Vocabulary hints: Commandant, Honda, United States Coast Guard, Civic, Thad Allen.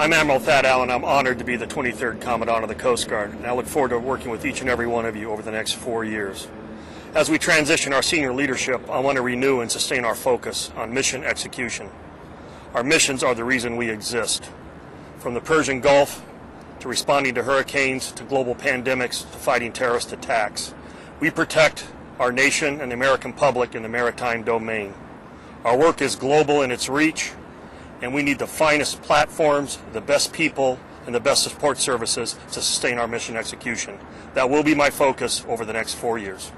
I'm Admiral Thad Allen. I'm honored to be the 23rd Commandant of the Coast Guard, and I look forward to working with each and every one of you over the next 4 years. As we transition our senior leadership, I want to renew and sustain our focus on mission execution. Our missions are the reason we exist. From the Persian Gulf, to responding to hurricanes, to global pandemics, to fighting terrorist attacks, we protect our nation and the American public in the maritime domain. Our work is global in its reach, and we need the finest platforms, the best people, and the best support services to sustain our mission execution. That will be my focus over the next 4 years.